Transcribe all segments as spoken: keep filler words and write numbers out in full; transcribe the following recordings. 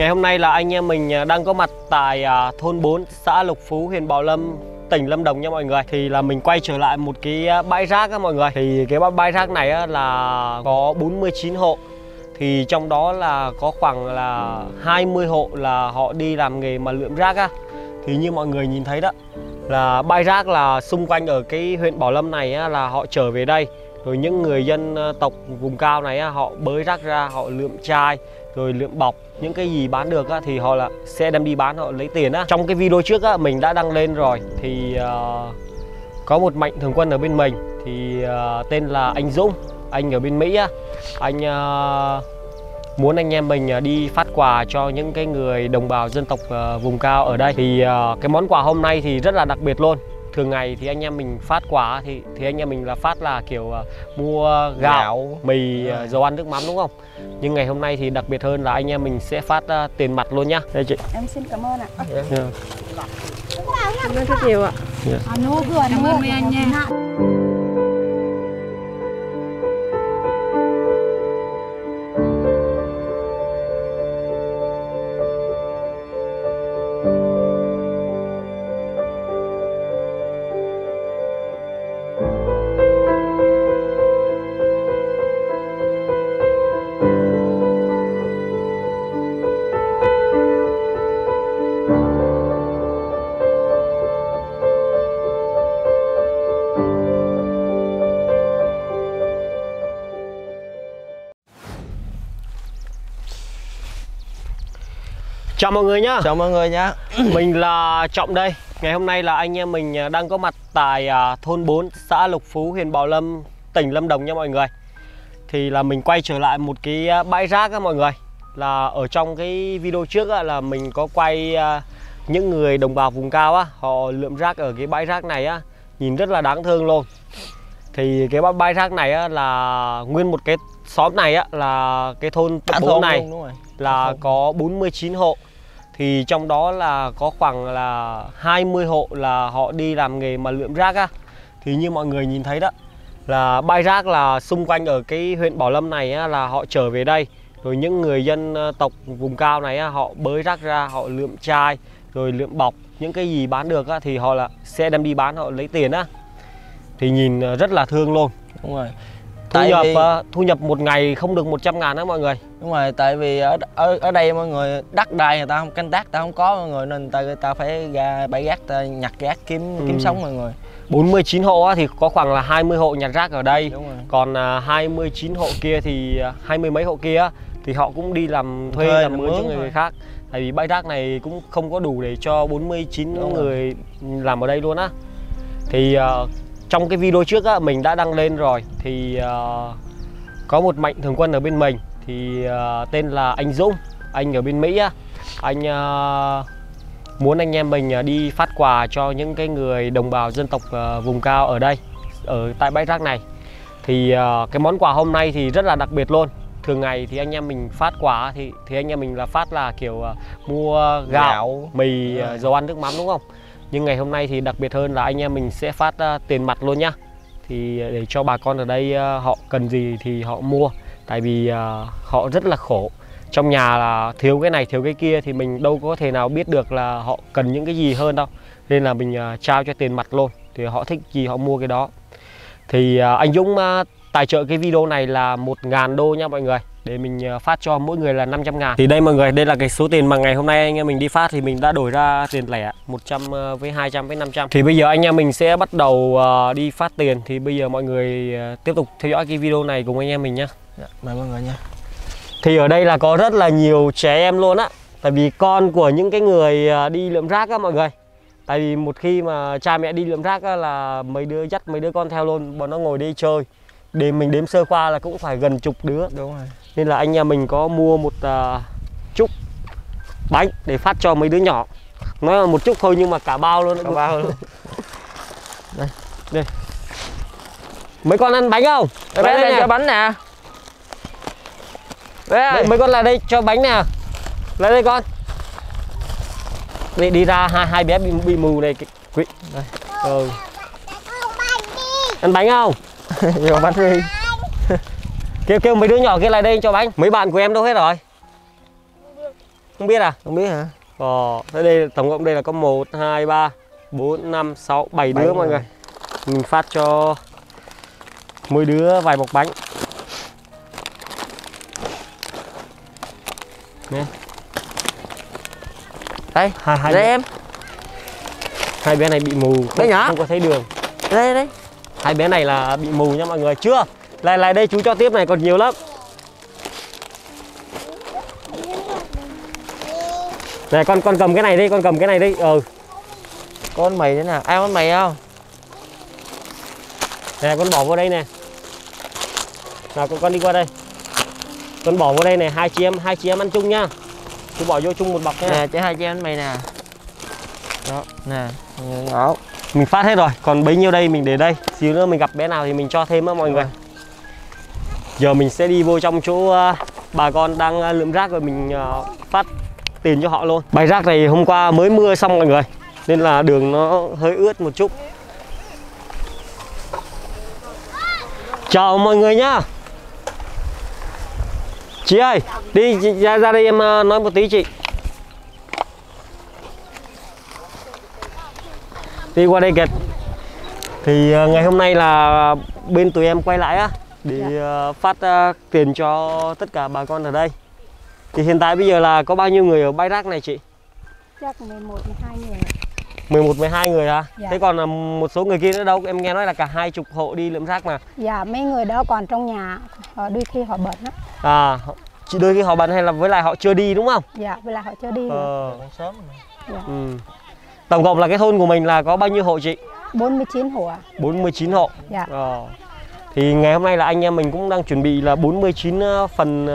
Ngày hôm nay là anh em mình đang có mặt tại thôn bốn, xã Lộc Phú, huyện Bảo Lâm, tỉnh Lâm Đồng nha mọi người. Thì là mình quay trở lại một cái bãi rác á mọi người. Thì cái bãi rác này á là có bốn mươi chín hộ. Thì trong đó là có khoảng là hai mươi hộ là họ đi làm nghề mà lượm rác á. Thì như mọi người nhìn thấy đó, là bãi rác là xung quanh ở cái huyện Bảo Lâm này á, là họ trở về đây. Rồi những người dân tộc vùng cao này á, họ bới rác ra, họ lượm chai, rồi lượm bọc, những cái gì bán được á, thì họ là sẽ đem đi bán, họ lấy tiền á. Trong cái video trước á, mình đã đăng lên rồi. Thì uh, có một mạnh thường quân ở bên mình, thì uh, tên là anh Dũng, anh ở bên Mỹ á. Anh uh, muốn anh em mình đi phát quà cho những cái người đồng bào dân tộc uh, vùng cao ở đây. Thì uh, cái món quà hôm nay thì rất là đặc biệt luôn. Thường ngày thì anh em mình phát quà thì thì anh em mình là phát là kiểu uh, mua gạo, mì, uh, dầu ăn, nước mắm đúng không? Nhưng ngày hôm nay thì đặc biệt hơn là anh em mình sẽ phát uh, tiền mặt luôn nhá. Đây chị. Em xin cảm ơn ạ. Yeah. Yeah. Cảm ơn rất nhiều ạ. Yeah. Cảm ơn mấy anh nha. Chào mọi người nhá. Chào mọi người nhá. Mình là Trọng đây. Ngày hôm nay là anh em mình đang có mặt tại thôn bốn, xã Lộc Phú, huyện Bảo Lâm, tỉnh Lâm Đồng nha mọi người. Thì là mình quay trở lại một cái bãi rác á mọi người. Là ở trong cái video trước á, là mình có quay những người đồng bào vùng cao á, họ lượm rác ở cái bãi rác này á, nhìn rất là đáng thương luôn. Thì cái bãi rác này á, là nguyên một cái xóm này á, là cái thôn bốn này là có bốn mươi chín hộ. Thì trong đó là có khoảng là hai mươi hộ là họ đi làm nghề mà lượm rác á. Thì như mọi người nhìn thấy đó, là bãi rác là xung quanh ở cái huyện Bảo Lâm này á, là họ trở về đây. Rồi những người dân tộc vùng cao này á, họ bới rác ra, họ lượm chai, rồi lượm bọc, những cái gì bán được á, thì họ là sẽ đem đi bán, họ lấy tiền á. Thì nhìn rất là thương luôn. Đúng rồi. Thu nhập, vì... thu nhập một ngày không được một trăm ngàn đó mọi người. Đúng rồi, tại vì ở ở, ở đây mọi người đất đai người ta không canh tác, ta không có mọi người, nên ta ta phải ra bãi rác, ta nhặt rác kiếm ừ. kiếm sống mọi người. bốn mươi chín hộ á, thì có khoảng là hai mươi hộ nhặt rác ở đây. Còn hai mươi chín hộ kia thì hai mươi mấy hộ kia thì họ cũng đi làm thuê, thuê làm mướn cho người thôi. Khác. Tại vì bãi rác này cũng không có đủ để cho bốn mươi chín Đúng người rồi. Làm ở đây luôn á. Thì uh, trong cái video trước á, mình đã đăng lên rồi. Thì uh, có một mạnh thường quân ở bên mình, thì uh, tên là anh Dũng, anh ở bên Mỹ á. Anh uh, muốn anh em mình đi phát quà cho những cái người đồng bào dân tộc uh, vùng cao ở đây, ở tại bãi rác này. Thì uh, cái món quà hôm nay thì rất là đặc biệt luôn. Thường ngày thì anh em mình phát quà thì thì anh em mình là phát là kiểu uh, mua gạo, mì, uh, dầu ăn, nước mắm đúng không? Nhưng ngày hôm nay thì đặc biệt hơn là anh em mình sẽ phát uh, tiền mặt luôn nhá. Thì để cho bà con ở đây uh, họ cần gì thì họ mua. Tại vì uh, họ rất là khổ. Trong nhà là thiếu cái này thiếu cái kia, thì mình đâu có thể nào biết được là họ cần những cái gì hơn đâu. Nên là mình uh, trao cho tiền mặt luôn. Thì họ thích gì họ mua cái đó. Thì uh, anh Dũng uh, tài trợ cái video này là một ngàn đô nha mọi người. Để mình phát cho mỗi người là năm trăm ngàn. Thì đây mọi người, đây là cái số tiền mà ngày hôm nay anh em mình đi phát. Thì mình đã đổi ra tiền lẻ một trăm với hai trăm với năm trăm. Thì bây giờ anh em mình sẽ bắt đầu đi phát tiền. Thì bây giờ mọi người tiếp tục theo dõi cái video này cùng anh em mình nhé. Mời mọi người nha. Thì ở đây là có rất là nhiều trẻ em luôn á. Tại vì con của những cái người đi lượm rác á mọi người. Tại vì một khi mà cha mẹ đi lượm rác á, là mấy đứa dắt mấy đứa con theo luôn. Bọn nó ngồi đi chơi. Để mình đếm sơ qua là cũng phải gần chục đứa. Đúng rồi. Nên là anh nhà mình có mua một uh, chút bánh để phát cho mấy đứa nhỏ. Nói là một chút thôi nhưng mà cả bao luôn. Cả bao luôn. Đây, đây. Mấy con ăn bánh không? Đây, đây, đây, đây cho bánh nè. Đây, mấy con lại đây cho bánh nè. Lại đây con. Đi, đi ra hai, hai bé bị, bị mù này. Đây. Ừ. Ăn bánh không? Nhiều bánh đi. Kêu kêu mấy đứa nhỏ kia lại đây cho bánh. Mấy bạn của em đâu hết rồi? Không biết à? Không biết hả? Ờ, thế đây tổng cộng đây là có một, hai, ba, bốn, năm, sáu, bảy đứa mọi người. Mình phát cho mỗi đứa vài bọc bánh. Nè. Đây, hai, hai đây em. Hai bé này bị mù, không, không có thấy đường. Đây đây. Hai bé này là bị mù nha mọi người. Chưa. Lại lại đây chú cho tiếp này, còn nhiều lắm. Này con con cầm cái này đi, con cầm cái này đi. Ừ. Con mày thế nào? Ai con mày không? Nè con bỏ vô đây nè. Nào con con đi qua đây. Con bỏ vô đây này, hai chị em, hai chị em ăn chung nha. Chú bỏ vô chung một bọc nha. Nè cho hai chị em mày nè. Đó, nè. Đó. Mình phát hết rồi, còn bấy nhiêu đây mình để đây. Xíu nữa mình gặp bé nào thì mình cho thêm á mọi người. Giờ mình sẽ đi vô trong chỗ bà con đang lượm rác rồi mình phát tiền cho họ luôn. Bãi rác này hôm qua mới mưa xong mọi người, nên là đường nó hơi ướt một chút. Chào mọi người nhá. Chị ơi, đi chị, ra, ra đây em nói một tí chị. Đi qua đây kìa. Thì ngày hôm nay là bên tụi em quay lại á, để phát tiền cho tất cả bà con ở đây. Thì hiện tại bây giờ là có bao nhiêu người ở bãi rác này chị? Chắc mười một, mười hai người. mười một, mười hai người hả? Dạ. Thế còn là một số người kia nữa đâu? Em nghe nói là cả hai chục hộ đi lượm rác mà. Dạ, mấy người đó còn trong nhà, họ đôi khi họ bận lắm. À, chị đôi khi họ bận hay là với lại họ chưa đi đúng không? Dạ, với lại họ chưa đi. Ờ, sớm rồi. Dạ. Ừ. Tổng cộng là cái thôn của mình là có bao nhiêu hộ chị? bốn mươi chín hộ ạ. bốn mươi chín hộ. Dạ. Ờ. Thì ngày hôm nay là anh em mình cũng đang chuẩn bị là bốn mươi chín phần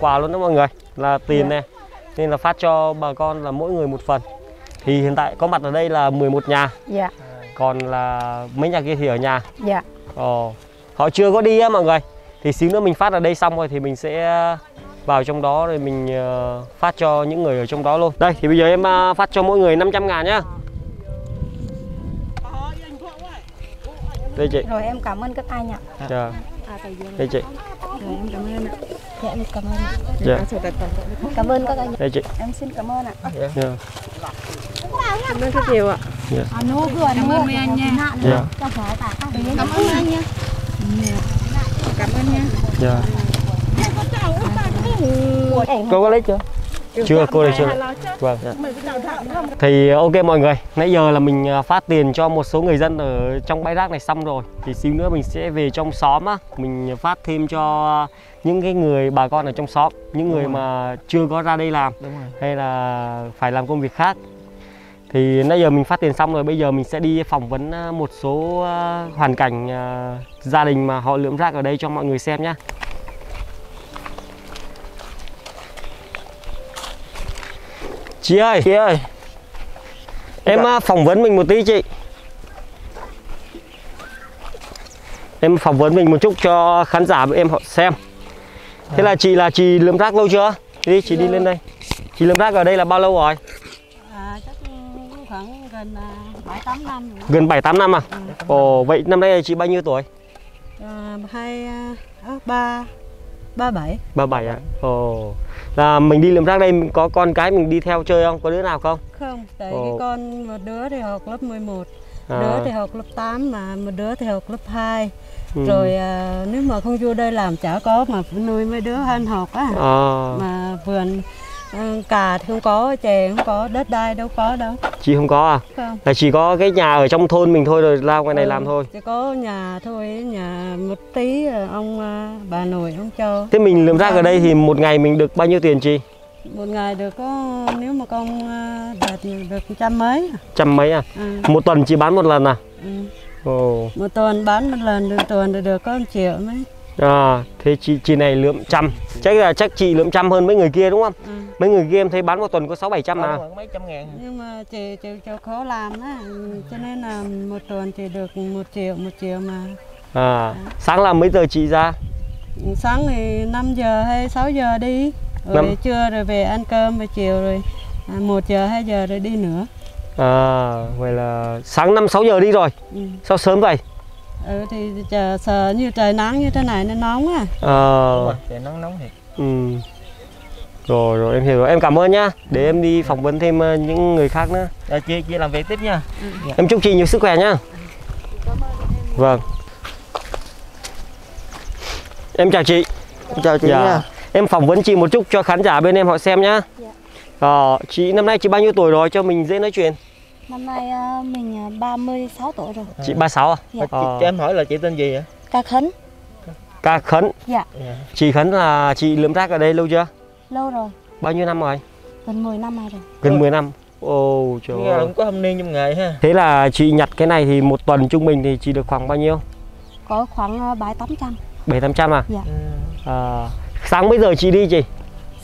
quà luôn đó mọi người. Là tiền nè. Nên là phát cho bà con là mỗi người một phần. Thì hiện tại có mặt ở đây là mười một nhà. Dạ. Còn là mấy nhà kia thì ở nhà. Dạ. Ồ. Họ chưa có đi á mọi người. Thì xíu nữa mình phát ở đây xong rồi thì mình sẽ vào trong đó rồi mình phát cho những người ở trong đó luôn. Đây thì bây giờ em phát cho mỗi người năm trăm ngàn nhá. Đây chị. Rồi em cảm ơn các anh ạ. Dạ. Đây chị. Rồi em cảm ơn ạ. Dạ em cảm ơn. Dạ. Cảm ơn các anh. Đây chị. Em xin cảm ơn ạ. Dạ. Cảm ơn rất nhiều ạ. Dạ. Cảm ơn mấy anh nha. Dạ. Cảm ơn anh nha. Cảm ơn nha. Dạ. Cô có lấy chưa? Chưa, cô đây chưa. Vâng. Thì ok mọi người, nãy giờ là mình phát tiền cho một số người dân ở trong bãi rác này xong rồi. Thì xíu nữa mình sẽ về trong xóm á, mình phát thêm cho những cái người bà con ở trong xóm, những người mà chưa có ra đây làm hay là phải làm công việc khác. Thì nãy giờ mình phát tiền xong rồi, bây giờ mình sẽ đi phỏng vấn một số hoàn cảnh gia đình mà họ lượm rác ở đây cho mọi người xem nhé. Chị ơi, chị ơi, em dạ. phỏng vấn mình một tí chị. Em phỏng vấn mình một chút cho khán giả của em họ xem. Thế à. là chị là chị lượm rác lâu chưa? Đi, chị đi lên đây. Chị lượm rác ở đây là bao lâu rồi? À, chắc khoảng gần bảy tám năm rồi. Gần bảy tám năm à? Ừ. Ồ, vậy năm nay chị bao nhiêu tuổi? À, hai, ba, ba bảy. ba bảy ạ. Ồ. Là mình đi lượm rác đây, mình có con cái mình đi theo chơi không? Có đứa nào không? Không, tại Ồ. cái con một đứa thì học lớp mười một, à. đứa thì học lớp tám, mà một đứa thì học lớp hai. Ừ. Rồi à, nếu mà không vô đây làm chả có mà nuôi mấy đứa ăn học á. À. Mà vườn cà thì không có, chè không có, đất đai đâu có đâu. Chị không có à? Không. Là chỉ có cái nhà ở trong thôn mình thôi rồi ra ngoài ừ, này làm thôi. Chỉ có nhà thôi, nhà một tí ông bà nội ông cho. Thế mình lượm rác ở đây thì một ngày mình được bao nhiêu tiền chị? Một ngày được có, nếu mà con đạt được trăm mấy. Trăm mấy à? Ừ. Một tuần chị bán một lần à? Ừ. Ồ. Một tuần bán một lần, được tuần thì được có một triệu mấy. À, thế chị chị này lượm trăm, chắc là chắc chị lượm trăm hơn mấy người kia đúng không? Ừ. Mấy người kia em thấy bán một tuần có sáu bảy trăm à? Mấy trăm ngàn. Nhưng mà chị chị khó làm á, cho nên là một tuần chị được một triệu một triệu mà. À, à. Sáng làm mấy giờ chị ra? Sáng thì năm giờ hay sáu giờ đi, rồi năm. Trưa rồi về ăn cơm, rồi chiều rồi một giờ hai giờ rồi đi nữa. À, vậy là sáng năm sáu giờ đi rồi. Ừ. Sao sớm vậy? Ừ thì chờ sợ như trời nắng như thế này nó nóng à. Ờ. Trời nắng nóng thiệt. Ừ. Rồi rồi em hiểu rồi, em cảm ơn nhá. Để em đi phỏng vấn thêm những người khác nữa. À, chị, chị làm việc tiếp nha. Ừ. Em chúc chị nhiều sức khỏe nhá. Cảm ơn em. Vâng. Em chào chị. Em chào chị dạ. nha. Em phỏng vấn chị một chút cho khán giả bên em họ xem nhá. Dạ. À, chị năm nay chị bao nhiêu tuổi rồi cho mình dễ nói chuyện? Năm nay mình ba mươi sáu tuổi rồi. Chị ba mươi sáu à? Dạ. À, chị, cho em hỏi là chị tên gì vậy? Ca Khấn. Ca Khấn. Dạ. Chị Khấn là chị lượm rác ở đây lâu chưa? Lâu rồi. Bao nhiêu năm rồi? Gần mười năm rồi. Gần mười năm. Ồ trời ơi. Cũng có thâm niên trong nghề ha. Thế là chị nhặt cái này thì một tuần trung bình thì chị được khoảng bao nhiêu? Có khoảng bảy tám trăm. bảy tám trăm à? Dạ. À, sáng mấy giờ chị đi chị?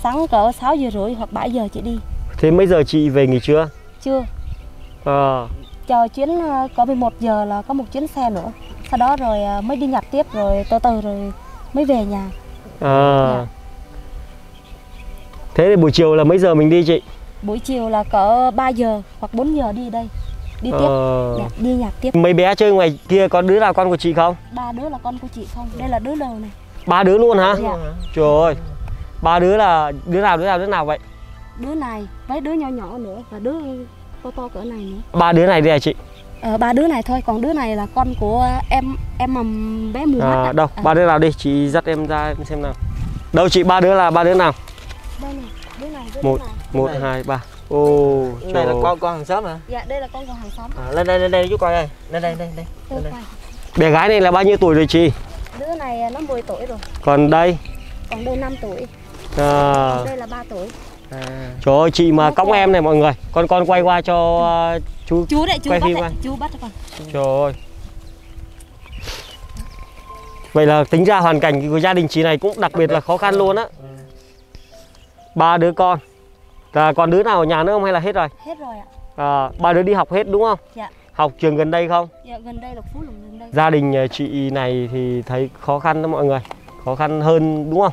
Sáng cỡ sáu giờ rưỡi hoặc bảy giờ chị đi. Thế mấy giờ chị về nghỉ trưa? Chưa. À. Chờ chuyến có mười một giờ là có một chuyến xe nữa. Sau đó rồi mới đi nhặt tiếp rồi từ từ rồi mới về nhà. À. Dạ. Thế thì buổi chiều là mấy giờ mình đi chị? Buổi chiều là cỡ ba giờ hoặc bốn giờ đi đây. Đi tiếp, ờ... nhặt, đi nhặt tiếp. Mấy bé chơi ngoài kia có đứa nào con của chị không? Ba đứa là con của chị không, đây là đứa đầu này. Ba đứa luôn hả? Dạ. Trời ơi, ba đứa là đứa nào, đứa nào, đứa nào vậy? Đứa này, với đứa nhỏ nhỏ nữa và đứa to to cỡ này nữa. Ba đứa này đây hả chị? Ờ, ba đứa này thôi, còn đứa này là con của em em mà bé mù à, mắt. Đâu, à. Ba đứa nào đi, chị dắt em ra em xem nào. Đâu chị, ba đứa là ba đứa nào? Đây này, đứa này, đứa một, này. Một, này. Hai, ba. Ô, đây trời. Là con con hàng xóm hả? Dạ, đây là con của hàng xóm. À, lên đây, lên đây chú coi đây. Lên đây, lên đây. Lên đây. Bé gái này là bao nhiêu tuổi rồi chị? Đứa này nó mười tuổi rồi. Còn đây? Còn đây năm tuổi. À. Còn đây là ba tuổi. À. Trời ơi, chị mà cõng em này mọi người. Con con quay qua cho uh, chú. Chú đấy, chú quay bắt phim đấy. Chú bắt cho con. Trời ơi. Vậy là tính ra hoàn cảnh của gia đình chị này cũng đặc biệt là khó khăn luôn á. Ba đứa con, à, còn đứa nào ở nhà nữa không hay là hết rồi? Hết rồi ạ. À, ba đứa đi học hết đúng không? Dạ. Học trường gần đây không? Dạ, gần đây, Lộc Phú, gần đây. Gia đình chị này thì thấy khó khăn đó mọi người, khó khăn hơn đúng không?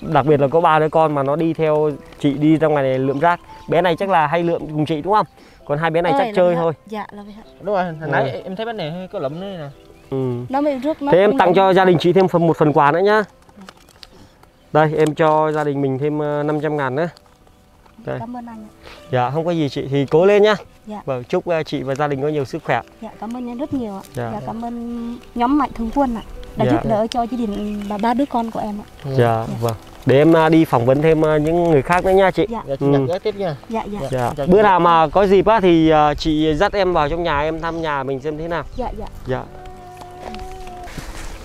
Đặc biệt là có ba đứa con mà nó đi theo chị đi ra ngoài này lượm rác. Bé này chắc là hay lượm cùng chị đúng không? Còn hai bé này Ôi, chắc chơi thôi. Dạ, là vậy hả? Đúng rồi, hồi nãy ừ. em thấy bé này có lượm nữa nè. Ừ. Nó bị rước nó. Thế em tặng cho gia đình chị thêm phần một phần quà nữa nhá. Đây, em cho gia đình mình thêm năm trăm ngàn nữa. Đây. Cảm ơn anh ạ. Dạ, không có gì chị, thì cố lên nhá. Dạ. Vâng, chúc chị và gia đình có nhiều sức khỏe. Dạ, cảm ơn anh rất nhiều ạ. Dạ, dạ cảm ơn nhóm Mạnh Thường Quân ạ. Đã dạ. giúp đỡ cho gia đình và ba đứa con của em ạ. Dạ, dạ, vâng. Để em đi phỏng vấn thêm những người khác nữa nha chị. Dạ, dạ chị nhặt ghé tiếp nha. Dạ, dạ. dạ. dạ. Bữa nào mà có dịp á, thì chị dắt em vào trong nhà em thăm nhà mình xem thế nào. Dạ, dạ. Dạ.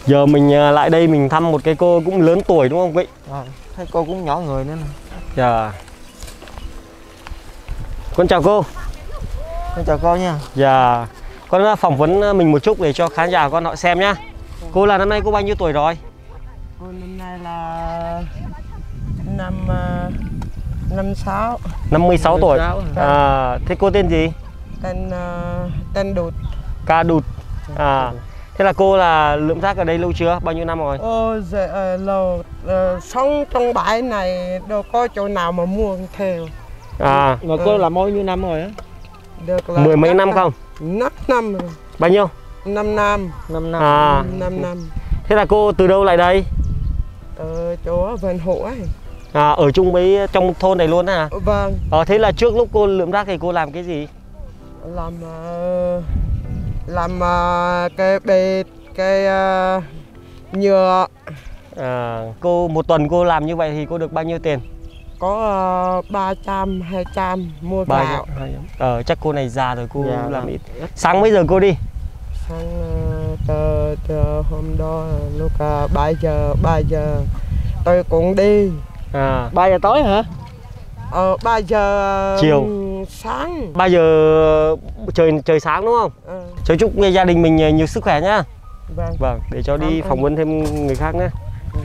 Giờ mình lại đây mình thăm một cái cô cũng lớn tuổi đúng không quý? À, thấy cô cũng nhỏ người nữa nè. Dạ. Con chào cô. Con chào cô nha. Dạ. Con phỏng vấn mình một chút để cho khán giả con họ xem nhá. Cô là năm nay cô bao nhiêu tuổi rồi? Cô năm nay là năm năm sáu. năm mươi sáu tuổi. À, thế cô tên gì? Tên tên Đụt. Ca Đụt. À. Thế là cô là lượm rác ở đây lâu chưa? Bao nhiêu năm rồi? Ôi dạ, lâu, sống trong bãi này đâu có chỗ nào mà mua theo. À, mà cô làm bao nhiêu năm rồi á? Được là mười mấy năm không? Năm năm rồi. Bao nhiêu? Năm năm. Năm năm. À. Năm năm. Thế là cô từ đâu lại đây? Từ chỗ Vườn Hộ ấy. À, ở chung với trong thôn này luôn hả? Vâng. À, thế là trước lúc cô lượm rác thì cô làm cái gì? Làm... Uh... làm uh, cái bệt cái uh, nhựa. À, cô một tuần cô làm như vậy thì cô được bao nhiêu tiền? Có ba trăm hai trăm mua gạo. Ờ chắc cô này già rồi cô dạ, làm ít. Sáng mấy giờ cô đi? Sáng uh, từ, từ hôm đó lúc uh, ba giờ ba giờ tôi cũng đi. À, ba giờ tối hả? Ờ ba giờ uh, chiều. Sáng ba giờ trời trời sáng đúng không? Ừ. Cháu chúc nghe gia đình mình nhiều sức khỏe nhá. Vâng. Vâng, để cháu đi phỏng vấn thêm người khác nữa. Ừ.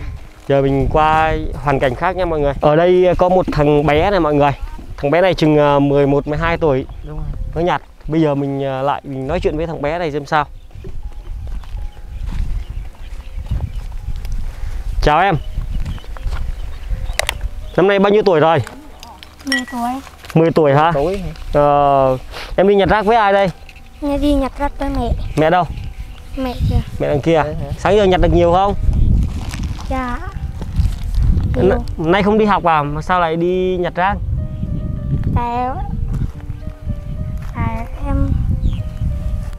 Giờ mình qua hoàn cảnh khác nha mọi người. Ở đây có một thằng bé này mọi người. Thằng bé này chừng mười một mười hai tuổi. Đúng rồi. Nó nhặt. Bây giờ mình lại mình nói chuyện với thằng bé này xem sao. Chào em. Năm nay bao nhiêu tuổi rồi? mười tuổi. mười tuổi hả? Tối. Ờ, em đi nhặt rác với ai đây? Em đi nhặt rác với mẹ. Mẹ đâu? Mẹ kìa. Mẹ đằng kia. Sáng giờ nhặt được nhiều không? Dạ. Nay không đi học à? Mà sao lại đi nhặt rác? Tại à, em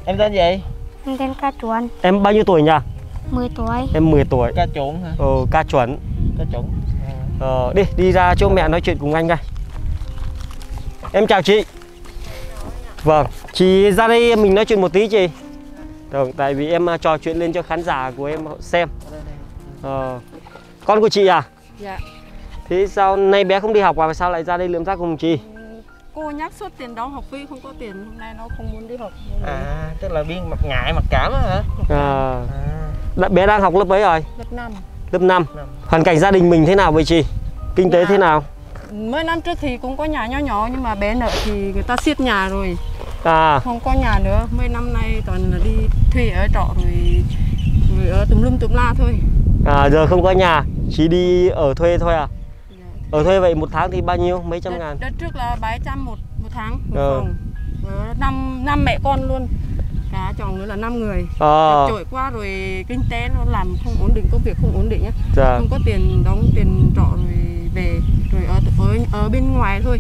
Em tên gì? Em tên Ca Chuẩn. Em bao nhiêu tuổi nhỉ? mười tuổi. Em mười tuổi. Ca Chuẩn hả? Ờ, Ca Chuẩn. Ca Chuẩn. Ờ, đi, đi ra chỗ mẹ nói chuyện cùng anh đây. Em chào chị. Vâng, chị ra đây mình nói chuyện một tí chị. Được, tại vì em trò chuyện lên cho khán giả của em xem. Ờ, con của chị à? Dạ. Thế sao nay bé không đi học mà sao lại ra đây lượm rác cùng chị? Cô nhắc suốt tiền đóng học phí không có tiền, hôm nay nó không muốn đi học. À, tức là biên mặt ngại mặt cảm á hả? À. À. Bé đang học lớp mấy rồi? Lớp năm. Lớp năm. Hoàn cảnh gia đình mình thế nào vậy chị? Kinh tế à, thế nào? Mấy năm trước thì cũng có nhà nhỏ nhỏ nhưng mà bé nợ thì người ta siết nhà rồi. À. Không có nhà nữa, mấy năm nay toàn là đi thuê ở trọ rồi, rồi ở tùm lum tùm la thôi. À, giờ không có nhà, chỉ đi ở thuê thôi à? Ở thuê vậy một tháng thì bao nhiêu? Mấy trăm ngàn? Đợt trước là bảy trăm một, một tháng một ừ. phòng. Năm, năm mẹ con luôn. Cả chồng nữa là năm người. Ờ. Trội qua rồi kinh tế nó làm không ổn định, công việc không ổn định nhá. Dạ. Không có tiền đóng tiền trọ rồi về rồi ở ở, ở bên ngoài thôi.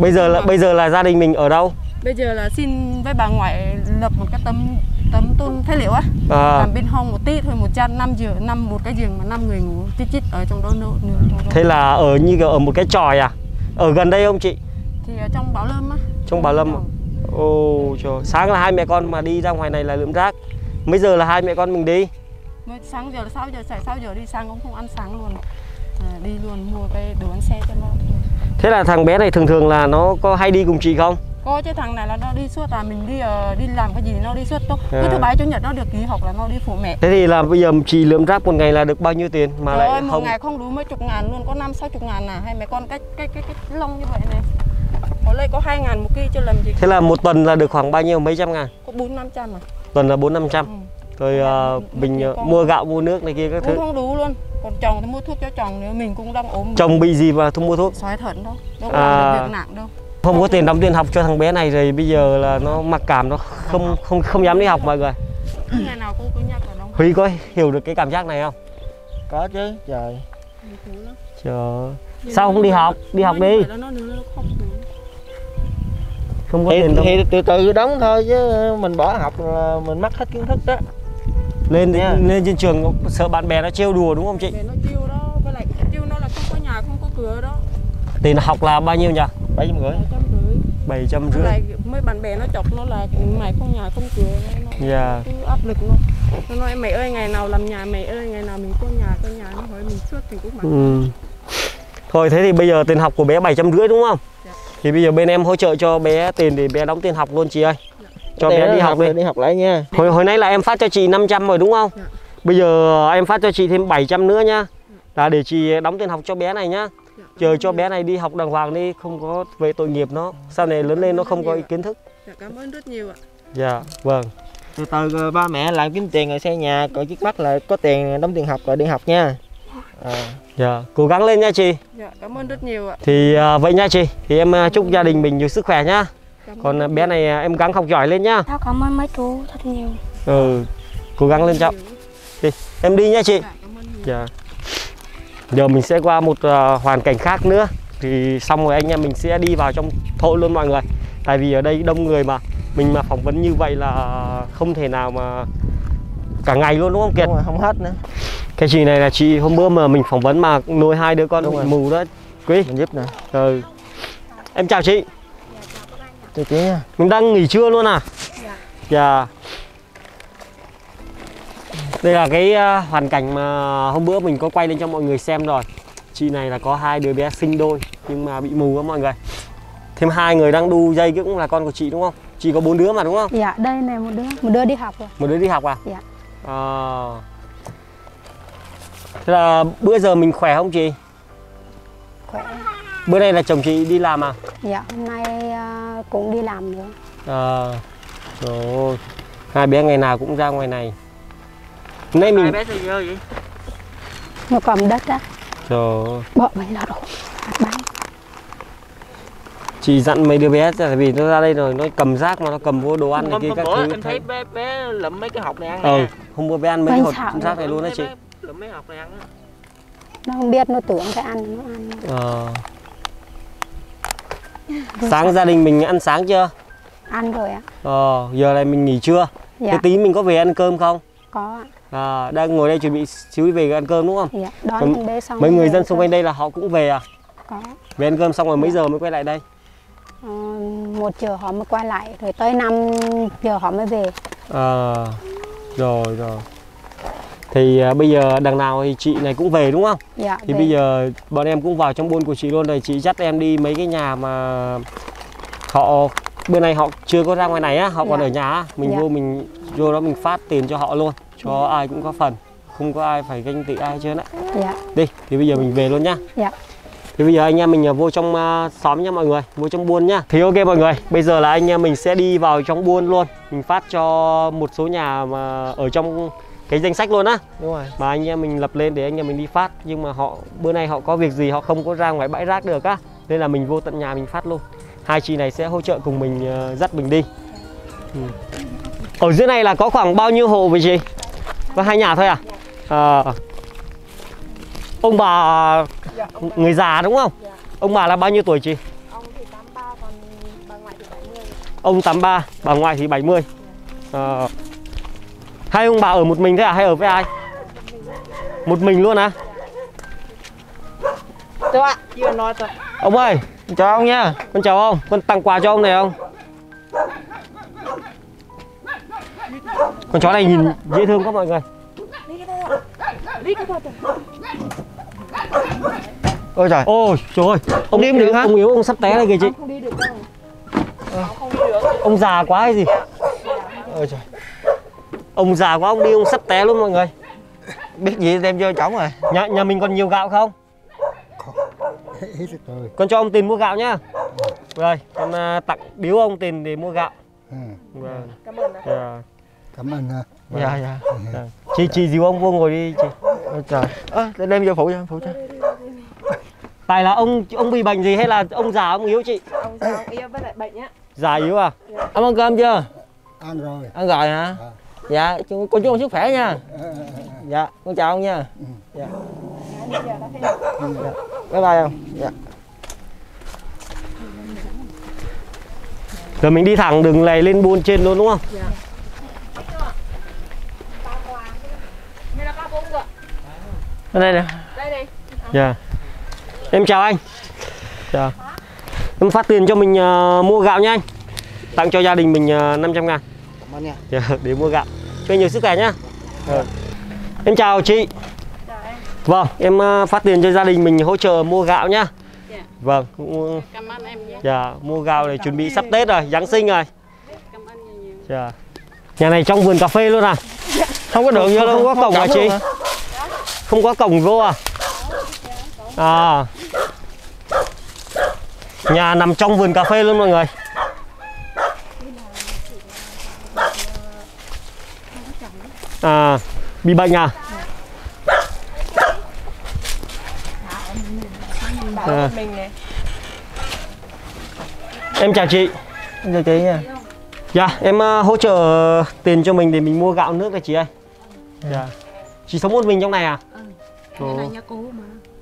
Bây giờ là bây giờ là gia đình mình ở đâu? Bây giờ là xin với bà ngoại lập một cái tấm tấm tôn phế liệu á. À. Làm bên hông một tí thôi, một chăn năm giường, năm một cái giường mà năm người ngủ chít chít ở trong đó nữa. Thế là ở như ở một cái chòi à? Ở gần đây không chị? Thì ở trong Bảo Lâm á. Trong Bảo Lâm. Ồ trời, sáng là hai mẹ con mà đi ra ngoài này là lượm rác. Mấy giờ là hai mẹ con mình đi? Mới sáng giờ là sáu giờ, chạy sáu giờ đi, sáng cũng không ăn sáng luôn. À, đi luôn mua cái đồ ăn xe cho nó. Thế là thằng bé này thường thường là nó có hay đi cùng chị không? Có chứ, thằng này là nó đi suốt, là mình đi uh, đi làm cái gì nó đi suốt thôi. À. Cứ thứ bảy chủ nhật nó được nghỉ học là nó đi phụ mẹ. Thế thì là bây giờ chị lượm rác một ngày là được bao nhiêu tiền mà trời lại ơi, một không? Một ngày không đủ mấy chục ngàn luôn, có năm sáu chục ngàn à, hay mẹ con cái cái cái cái, cái lông như vậy này. Có lấy có hai ngàn một ký cho làm gì. Thế là một tuần là được khoảng bao nhiêu, mấy trăm ngàn? Có bốn năm trăm à? Tuần là bốn năm trăm. Rồi uh, mình uh, mua gạo mua nước này kia các thứ. Cũng không đủ luôn. Còn chồng thì mua thuốc cho chồng nữa, mình cũng đang ốm. Chồng bị gì mà không mua thuốc? Xoáy thận đâu, đâu có à... làm việc nặng đâu. Không có tiền đóng tiền học cho thằng bé này rồi bây giờ là nó mặc cảm, nó không không không dám đi học mọi người. Ngày nào cô cũng nhắc là nó. Huy có hiểu được cái cảm giác này không? Có chứ, trời. Trời. Sao không đi học? Đi học đi. Không có thì, tiền thì từ từ đóng thôi chứ mình bỏ học là mình mất hết kiến thức đó. Lên yeah. lên trên trường sợ bạn bè nó trêu đùa đúng không chị? Bè nó trêu đó, với lại trêu nó là không có nhà không có cửa đó. Tiền học là bao nhiêu nhỉ? bảy trăm rưỡi. bảy trăm rưỡi. Mấy bạn bè nó chọc nó là mày không nhà không cửa nó. Dạ. Yeah. Áp lực nó. Nó nói mày ơi ngày nào làm nhà mày ơi ngày nào mình có nhà có nhà nó hỏi mình suốt thì cũng mệt. Ừ. Thôi thế thì bây giờ tiền học của bé bảy trăm rưỡi đúng không? Yeah. Thì bây giờ bên em hỗ trợ cho bé tiền để bé đóng tiền học luôn chị ơi. Cho bé đi học, học đi. Đi học lại nha. Hồi hồi nãy là em phát cho chị năm trăm rồi đúng không? Dạ. Bây giờ em phát cho chị thêm bảy trăm nữa nha. Dạ. Là để chị đóng tiền học cho bé này nhá. Dạ. Chờ cho bé này đi học đàng hoàng đi, không có về tội nghiệp nó. Sau này lớn lên nó không có kiến thức. Dạ, cảm ơn rất nhiều ạ. Dạ, vâng. Từ từ ba mẹ làm kiếm tiền rồi xây nhà, rồi trước mắt là có tiền đóng tiền học rồi đi học nha. À. Dạ, cố gắng lên nha chị. Dạ, cảm ơn rất nhiều ạ. Thì à, vậy nha chị, thì em chúc gia đình mình nhiều sức khỏe nhá. Còn bé này em gắng học giỏi lên nhá. Cháu cảm ơn mấy chú thật nhiều. Ừ, cố gắng lên cháu. Đi, em đi nha chị. Dạ. Giờ mình sẽ qua một uh, hoàn cảnh khác nữa. Thì xong rồi anh em mình sẽ đi vào trong thôn luôn mọi người. Tại vì ở đây đông người mà. Mình mà phỏng vấn như vậy là không thể nào mà cả ngày luôn đúng không Kiệt? Đúng rồi, không hết nữa. Cái chị này là chị hôm bữa mà mình phỏng vấn mà nuôi hai đứa con bị mù đó Quý. Mình giúp nè. Ừ. Em chào chị. Mình đang nghỉ trưa luôn à? Dạ. Dạ. Đây là cái uh, hoàn cảnh mà hôm bữa mình có quay lên cho mọi người xem rồi. Chị này là có hai đứa bé sinh đôi nhưng mà bị mù á mọi người. Thêm hai người đang đu dây cũng là con của chị đúng không? Chị có bốn đứa mà đúng không? Dạ, đây này một đứa, một đứa đi học rồi. Một đứa đi học à? Dạ. À. Thế là bữa giờ mình khỏe không chị? Khỏe. Bữa nay là chồng chị đi làm à? Dạ, hôm nay uh, cũng đi làm nữa. À, rồi. Hai bé ngày nào cũng ra ngoài này. Nay mình... Hai bé gì vậy? Nó cầm đất á. Rồi. Bọn mình là đồ. Chị dặn mấy đứa bé tại vì nó ra đây rồi nó cầm rác mà nó cầm vô đồ ăn này kia các thứ. Em thấy bé, bé lượm mấy cái hộp này ăn. Ừ, hôm bữa bé ăn mấy hộp rác này luôn đó chị. Lượm mấy hộp này ăn á. Nó không biết, nó tưởng cái ăn nó ăn. Ờ. Sáng gia đình mình ăn sáng chưa? Ăn rồi ạ. Ờ, giờ này mình nghỉ trưa. Dạ. Thế tí mình có về ăn cơm không? Có ạ. À, đang ngồi đây chuẩn bị xíu về ăn cơm đúng không? Dạ, đón mình bê xong. Mấy người dân xung quanh đây là họ cũng về à? Có. Về ăn cơm xong rồi mấy dạ. giờ mới quay lại đây? Ờ, một giờ họ mới quay lại, rồi tới năm giờ họ mới về. À, rồi rồi. Thì à, bây giờ đằng nào thì chị này cũng về đúng không? Dạ. Thì về. Bây giờ bọn em cũng vào trong buôn của chị luôn rồi, chị dắt em đi mấy cái nhà mà họ bữa nay họ chưa có ra ngoài này á, họ dạ. còn ở nhà á, mình dạ. vô mình vô đó mình phát tiền cho họ luôn, cho dạ. ai cũng có phần, không có ai phải ganh tị ai hết trơn á. Dạ. Đi, thì bây giờ mình về luôn nhá. Dạ. Thì bây giờ anh em mình vô trong uh, xóm nha mọi người, vô trong buôn nhá. Thì ok mọi người, bây giờ là anh em mình sẽ đi vào trong buôn luôn, mình phát cho một số nhà mà ở trong cái danh sách luôn á. Đúng rồi. Mà anh em mình lập lên để anh em mình đi phát, nhưng mà họ bữa nay họ có việc gì họ không có ra ngoài bãi rác được á, nên là mình vô tận nhà mình phát luôn. Hai chị này sẽ hỗ trợ cùng mình uh, dắt mình đi. Ừ. Ở dưới này là có khoảng bao nhiêu hộ vậy chị? Có hai nhà thôi à? À, ông bà người già đúng không? Ông bà là bao nhiêu tuổi chị? Ông thì tám ba, còn bà ngoại thì bảy mươi. Ông tám ba, bà ngoại thì bảy mươi. À, hai ông bà ở một mình thế à hay ở với ai? Một mình luôn à? Tôi ạ, chưa nói thôi. Ông ơi, con chào ông nha. Con chào ông, con tặng quà cho ông này không? Con chó này nhìn dễ thương quá mọi người. Ôi trời. Ôi trời ơi. Ông, ông đi không được hả? Ông yếu, ông sắp té này kìa chị. Ông không đi được đâu. À. Ông không đi được. Ông già quá hay gì? Ôi trời. Ông già quá ông đi ông sắp té luôn mọi người. Biết gì đem vô chóng rồi. Nhà, nhà mình còn nhiều gạo không? Con cho ông tiền mua gạo nhá. Rồi, con uh, tặng biếu ông tiền để mua gạo. Ừ. Rồi. Cảm ơn ạ. Yeah. Cảm ơn ạ. Dạ dạ. Chị chị dìu ông vô ngồi đi chị. Ôi trời. À, đem vô phụ cho, phụ cho. Tại là ông ông bị bệnh gì hay là ông già ông yếu chị? Ông già ông yếu với lại bệnh á. Già yếu à? Dạ. Ông ăn cơm chưa? Ăn rồi. Ăn rồi hả? À. Dạ, chú, cô chú sức khỏe nha. Dạ, con chào ông nha. Dạ. Dạ. Bye bye ông. Dạ. Rồi mình đi thẳng đường này lên buôn trên luôn đúng không? Dạ. Đây nè. Đây này. Dạ. Em chào anh. Chào. Em phát tiền cho mình uh, mua gạo nha anh. Tặng cho gia đình mình uh, năm trăm ngàn. Cảm ơn nha. Dạ, để mua gạo. Cho anh nhiều sức khỏe nhá. Dạ. Em chào chị. Chào em. Vâng, em uh, phát tiền cho gia đình mình hỗ trợ mua gạo nhá. Dạ. Vâng. Cũng... Cảm ơn em nhé. Dạ, mua gạo để chuẩn bị sắp Tết rồi, Giáng sinh rồi. Cảm ơn nhiều nhiều. Dạ. Nhà này trong vườn cà phê luôn à? Dạ. Không có đường vô, không có cổng hả chị? Hả? Không có cổng vô à? À, nhà nằm trong vườn cà phê luôn mọi người. À, bị bệnh à? À. Em chào chị. Em chào chị nha. Dạ, em hỗ trợ tiền cho mình để mình mua gạo nước này chị ơi. Dạ. Chị sống một mình trong này à? Ừ. Đây là nhà cũ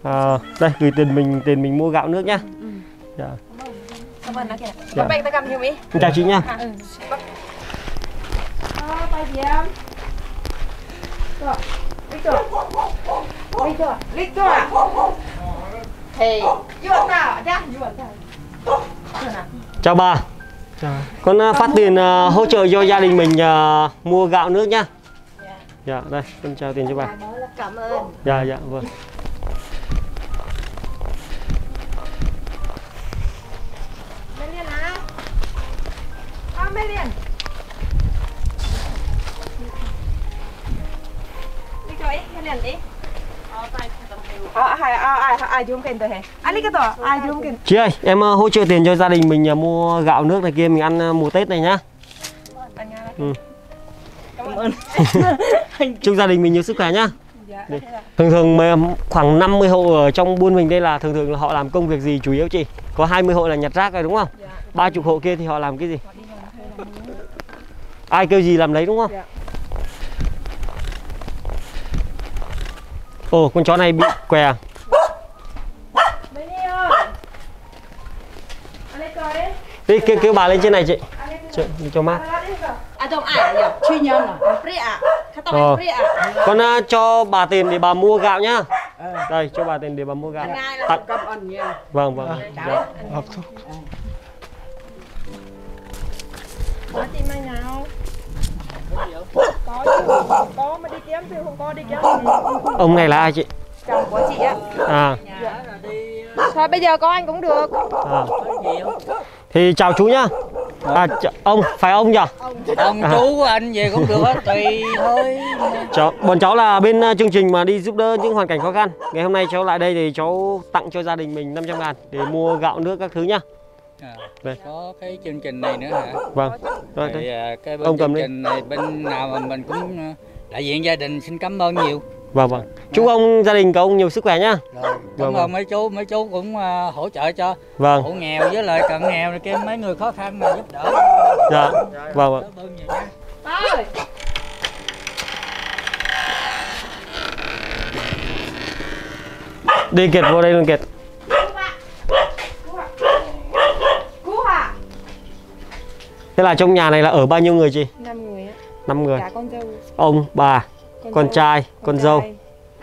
mà. À, đây gửi tiền mình tiền mình mua gạo nước nhá. Ừ. Dạ. Cảm ơn nó kìa. Dạ. Con chào chị nha. À, ừ. Chào bà. Chào. Con phát tiền uh, hỗ trợ cho gia đình mình uh, mua gạo nước nhá. Dạ, đây, con trao tiền cho bà. Cảm ơn. Dạ, dạ, vâng. Chị ơi, em hỗ trợ tiền cho gia đình mình mua gạo nước này kia, mình ăn mùa Tết này nhá. Ừ. Cảm ơn. Chúc gia đình mình nhiều sức khỏe nhá. Dạ, thường thường khoảng năm mươi hộ ở trong buôn mình đây là thường thường là họ làm công việc gì chủ yếu chị? Có hai mươi hộ là nhặt rác rồi đúng không? Dạ. ba mươi hộ kia thì họ làm cái gì? Ai kêu gì làm lấy đúng không? Dạ. Ồ, con chó này bị què. Đi kêu kêu bà lên trên này chị. Cho, cho mát. Ờ. Con uh, cho bà tiền để bà mua gạo nhá. Đây cho bà tiền để bà mua gạo. Tặng. Vâng vâng. Dạ. Có chị mai nào? Có, có mà đi kiếm thì không có đi kiếm. Ông này là ai chị? Chồng của chị á. À. Thôi bây giờ có anh cũng được. À. Thì chào chú nhá. À, ông phải ông nhỉ? Ông à. Chú của anh về cũng được tùy thôi. Cháu, bọn cháu là bên chương trình mà đi giúp đỡ những hoàn cảnh khó khăn. Ngày hôm nay cháu lại đây thì cháu tặng cho gia đình mình năm trăm ngàn để mua gạo nước các thứ nhá. À, có cái chương trình này nữa hả? Vâng. Rồi, thì, à, cái bên ông chương trình này bên nào mà mình cũng đại diện gia đình xin cảm ơn nhiều. Vâng vâng. Chúc à. Ông gia đình của ông nhiều sức khỏe nhá. Rồi. Cảm ơn mấy chú, mấy chú cũng uh, hỗ trợ cho vâng. Hộ nghèo với lại cận nghèo này kia mấy người khó khăn mà giúp đỡ. Dạ. Rồi, vâng vâng. Thôi. Đi Kiệt vô đây luôn Kiệt. Thế là trong nhà này là ở bao nhiêu người chị? năm người ạ. năm người. Cả con dâu. Ông, bà, con, con dâu, trai, con, con dâu. Hai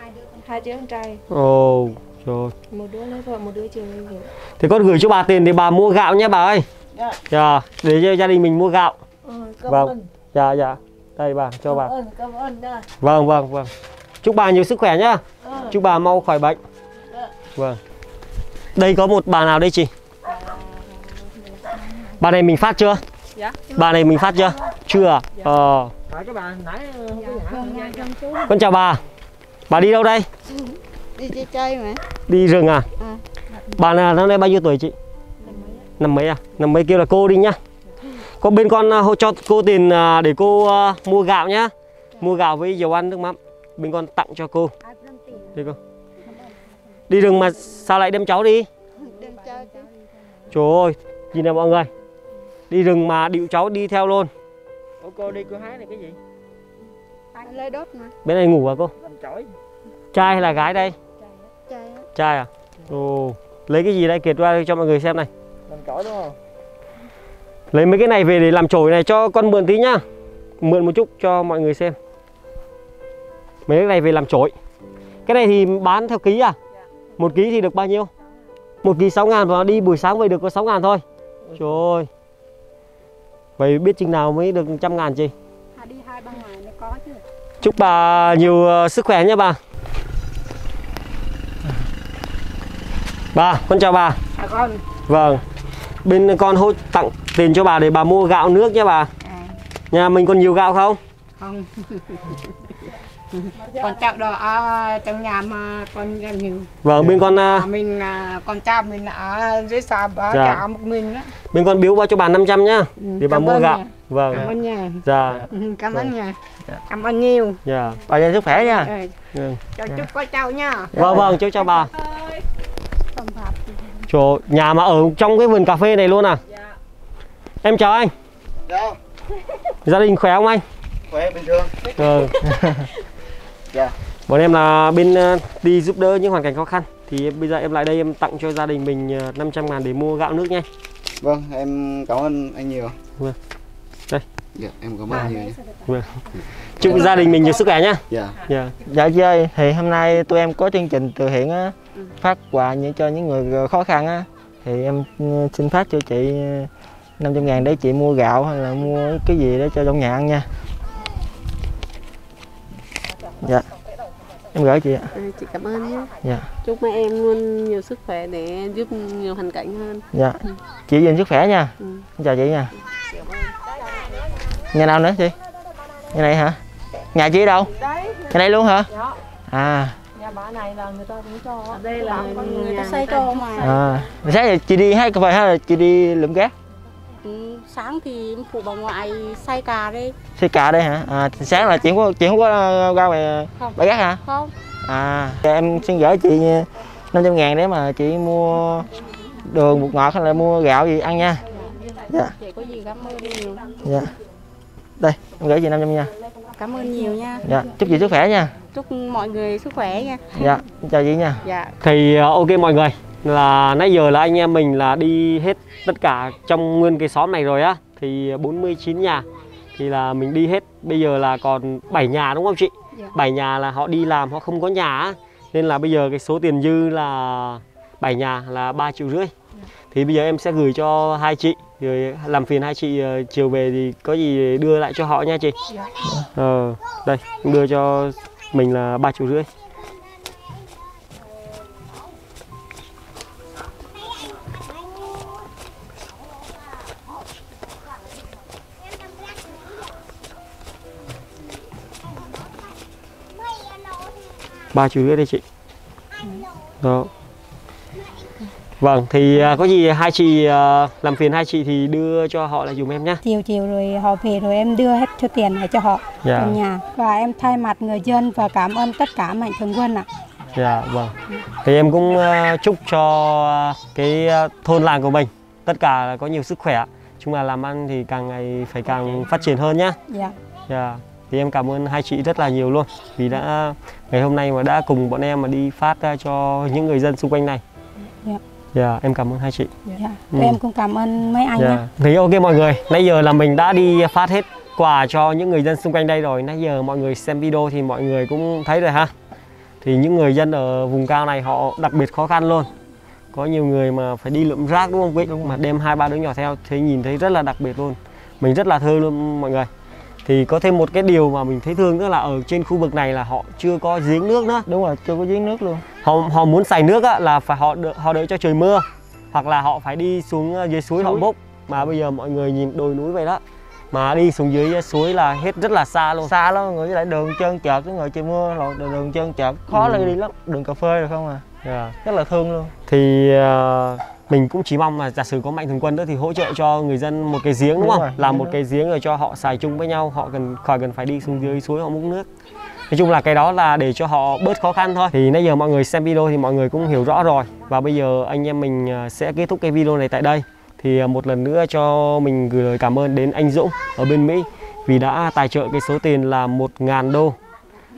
đứa con, hai đứa con trai. Ồ, trời. Một đứa lấy vợ, một đứa chịu lấy. Thì con gửi cho bà tiền để bà mua gạo nhé bà ơi. Dạ. Dạ, để cho gia đình mình mua gạo. Ừ, cảm vâng. ơn. Dạ dạ. Đây bà, cho cảm bà. Ơn, cảm ơn nha. Vâng vâng vâng. Chúc bà nhiều sức khỏe nhá. Ừ. Chúc bà mau khỏi bệnh. Dạ. Vâng. Đây có một bà nào đây chị? À... Bà này mình phát chưa? Dạ. Bà này mình phát chưa? Chưa. Dạ. Ờ. Cái bà nãy không có nhà. Dạ. Con chào bà. Bà đi đâu đây? Đi chơi chơi mà. Đi rừng à? À. Bà này năm nay bao nhiêu tuổi chị? Năm mấy. Năm mấy à? Năm mấy kêu là cô đi nhá. Có bên con cho cô tiền để cô mua gạo nhá. Mua gạo với dầu ăn nước mắm. Bên con tặng cho cô. Đi cô. Đi rừng mà sao lại đem cháu đi? Đem cháu chứ. Trời ơi, nhìn nè mọi người. Đi rừng mà điệu cháu đi theo luôn. Ủa cô đi cô hái này cái gì? Ăn lê đốt mà. Bên này ngủ à cô? Làm chổi. Trai hay là gái đây? Trai. Trai, trai à? Trai. Ồ, lấy cái gì đây Kiệt ra cho mọi người xem này. Làm chổi đúng không? Lấy mấy cái này về để làm chổi này cho con mượn tí nhá. Mượn một chút cho mọi người xem. Mấy cái này về làm chổi. Cái này thì bán theo ký à? Một ký thì được bao nhiêu? Một ký sáu ngàn và đi buổi sáng vậy được có sáu ngàn thôi. Trời ơi. Vậy biết chừng nào mới được một trăm ngàn chị? Đi hai ba ngày mới có chứ. Chúc bà nhiều uh, sức khỏe nha bà. Bà, con chào bà. À, con. Vâng. Bên con hỗ tặng tiền cho bà để bà mua gạo nước nha bà. À. Nhà mình còn nhiều gạo không? Không. Con chào đó ở trong nhà mà con làm nhiều. Vâng, bên con... Uh... À, mình, uh, con chào mình ở dưới xa bà dạ. Chào một mình đó. Bên con biếu bao cho bà năm trăm nhá. Ừ, để bà mua gạo. Nhà. Vâng. Cảm ơn nhà. Dạ. Cảm ơn nhà. Cảm ơn nhiều. Dạ. Bà dành sức khỏe nha. Ừ. Ừ. Chào chúc con chào nha. Vâng vâng, chúc chào bà. Trời, nhà mà ở trong cái vườn cà phê này luôn à? Dạ. Em chào anh. Dạ. Gia đình khỏe không anh? Khỏe bình thường. Ừ. Dạ. Bọn em là bên đi giúp đỡ những hoàn cảnh khó khăn. Thì bây giờ em lại đây em tặng cho gia đình mình năm trăm ngàn để mua gạo nước nha. Vâng, em cảm ơn anh nhiều. Vâng. Đây. Dạ, em cảm ơn anh nhiều nhé. Vâng. Chúc gia đình mình nhiều sức khỏe nhá. Dạ. Dạ. Dạ chị ơi, thì hôm nay tụi em có chương trình từ thiện á, phát quà những cho những người khó khăn á, thì em xin phát cho chị năm trăm ngàn để chị mua gạo hay là mua cái gì để cho trong nhà ăn nha. Dạ. Em gửi chị ạ. À, chị cảm ơn nhé. Dạ. Chúc mấy em luôn nhiều sức khỏe để giúp nhiều hoàn cảnh hơn. Dạ. Ừ. Chị dành sức khỏe nha. Ừ. Chào chị nha. Ừ. Nhà nào nữa chị? Nhà này hả? Nhà chị ở đâu? Đấy. Nhà này luôn hả? Dạ. À. Nhà bà này là người ta cũng cho. Ở đây là người ta xây cho mà. À. Sáng giờ chị đi hái cà phê hay là chị đi lượm rác? Ừ. Sáng thì phụ bà ngoại xay cà đi. Xay cà đây hả? À, sáng là chị không có, chị không có ra ngoài bãi rác hả? Không. À, em xin gửi chị năm trăm ngàn để mà chị mua đường bột ngọt hay là mua gạo gì ăn nha. Dạ. Chị có gì cảm ơn nhiều. Dạ. Đây, em gửi chị năm trăm nha. Cảm ơn nhiều nha. Dạ, chúc chị sức khỏe nha. Chúc mọi người sức khỏe nha. Dạ, chào chị nha. Dạ. Thì ok mọi người, là nãy giờ là anh em mình là đi hết tất cả trong nguyên cái xóm này rồi á, thì bốn mươi chín nhà thì là mình đi hết. Bây giờ là còn bảy nhà đúng không chị? Dạ. bảy nhà là họ đi làm, họ không có nhà á, nên là bây giờ cái số tiền dư là bảy nhà là ba triệu rưỡi. Dạ. Thì bây giờ em sẽ gửi cho hai chị, rồi làm phiền hai chị chiều về thì có gì đưa lại cho họ nha chị. Dạ. Ờ, đây đưa cho mình là ba triệu rưỡi. ba triệu rưỡi đây chị. Đó. Vâng, thì có gì hai chị làm phiền hai chị thì đưa cho họ là dùm em nhé. Chiều chiều rồi họ về rồi em đưa hết số tiền này cho họ, dạ, trong nhà. Và em thay mặt người dân và cảm ơn tất cả mạnh thường quân ạ. Dạ vâng. Thì em cũng chúc cho cái thôn làng của mình tất cả là có nhiều sức khỏe. Chúng ta làm ăn thì càng ngày phải càng phát triển hơn nhé. Dạ. Dạ. Thì em cảm ơn hai chị rất là nhiều luôn, vì đã ngày hôm nay mà đã cùng bọn em mà đi phát cho những người dân xung quanh này. Dạ. Dạ, em cảm ơn hai chị. Dạ. Ừ. Em cũng cảm ơn mấy anh. Dạ. Nhá. Thì ok mọi người, nãy giờ là mình đã đi phát hết quà cho những người dân xung quanh đây rồi. Nãy giờ mọi người xem video thì mọi người cũng thấy rồi ha. Thì những người dân ở vùng cao này họ đặc biệt khó khăn luôn. Có nhiều người mà phải đi lượm rác đúng không quý? Mà đem hai ba đứa nhỏ theo thì nhìn thấy rất là đặc biệt luôn. Mình rất là thương luôn mọi người. Thì có thêm một cái điều mà mình thấy thương nữa là ở trên khu vực này là họ chưa có giếng nước nữa. Đúng rồi, chưa có giếng nước luôn. Họ họ muốn xài nước á, là phải họ đợi, họ đợi cho trời mưa, hoặc là họ phải đi xuống dưới suối, suối họ bốc. Mà bây giờ mọi người nhìn đồi núi vậy đó, mà đi xuống dưới suối là hết rất là xa luôn. Xa lắm, người lại đường trơn trượt, người trời mưa là đường trơn trượt khó ừ. là đi lắm, đường cà phê rồi không à. Yeah. Rất là thương luôn. Thì uh... mình cũng chỉ mong là giả sử có mạnh thường quân nữa thì hỗ trợ cho người dân một cái giếng đúng, đúng không? Rồi, làm một đúng. Cái giếng rồi cho họ xài chung với nhau, họ cần khỏi cần phải đi xuống dưới suối họ múc nước. Nói chung là cái đó là để cho họ bớt khó khăn thôi. Thì nãy giờ mọi người xem video thì mọi người cũng hiểu rõ rồi. Và bây giờ anh em mình sẽ kết thúc cái video này tại đây. Thì một lần nữa cho mình gửi lời cảm ơn đến anh Dũng ở bên Mỹ vì đã tài trợ cái số tiền là một nghìn đô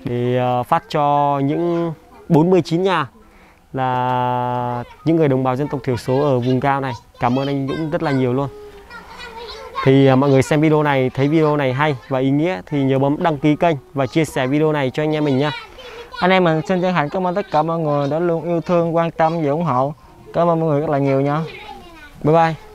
để phát cho những bốn mươi chín nhà là những người đồng bào dân tộc thiểu số ở vùng cao này. Cảm ơn anh Dũng rất là nhiều luôn. Thì mọi người xem video này, thấy video này hay và ý nghĩa thì nhớ bấm đăng ký kênh và chia sẻ video này cho anh em mình nha. Anh em mình xin chân thành cảm ơn tất cả mọi người đã luôn yêu thương, quan tâm và ủng hộ. Cảm ơn mọi người rất là nhiều nha. Bye bye.